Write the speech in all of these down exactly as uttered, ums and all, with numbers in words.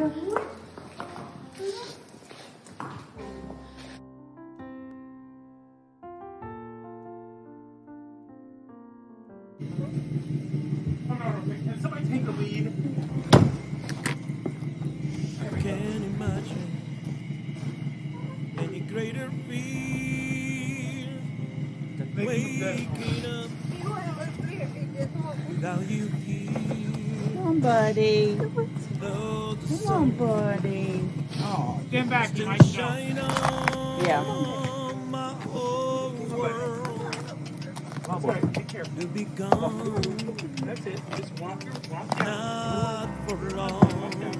Can somebody take the lead? I can't imagine any greater fear than waking up without you here. Come on, buddy. Come on, buddy. Oh, stand back, you might shine on. Yeah. My whole world. Come on, take care. To be gone. That's it. Just walk your walk down. Not for long.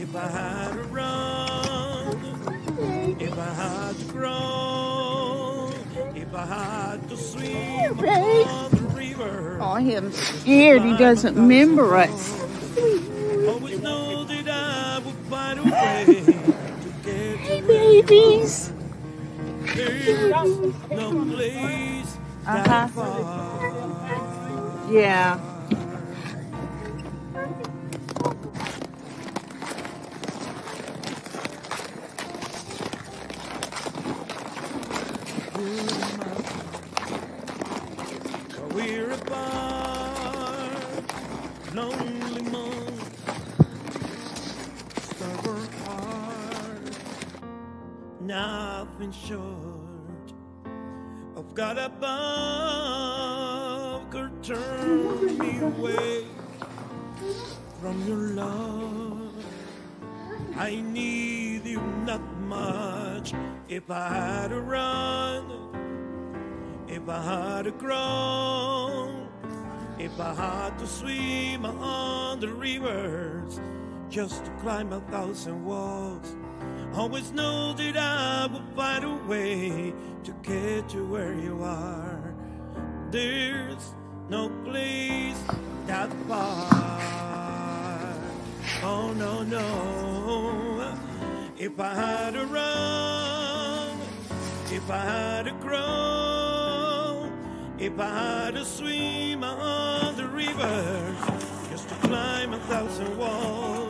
If I had to run, if I had to grow, if I had to swim on the river. Oh, I'm scared. He doesn't remember us. Always know that I will find a way to get hey, babies. There's no place that far. Yeah. We're apart, lonely month, stubborn heart, nothing short of God above could turn me away from your love. I need you not much. If I had to run, if I had to grow, if I had to swim on the rivers, just to climb a thousand walls, always know that I would find a way to get to where you are. There's no place that far. Oh no, no. If I had to run, if I had to grow, if I had to swim on the river, just to climb a thousand walls.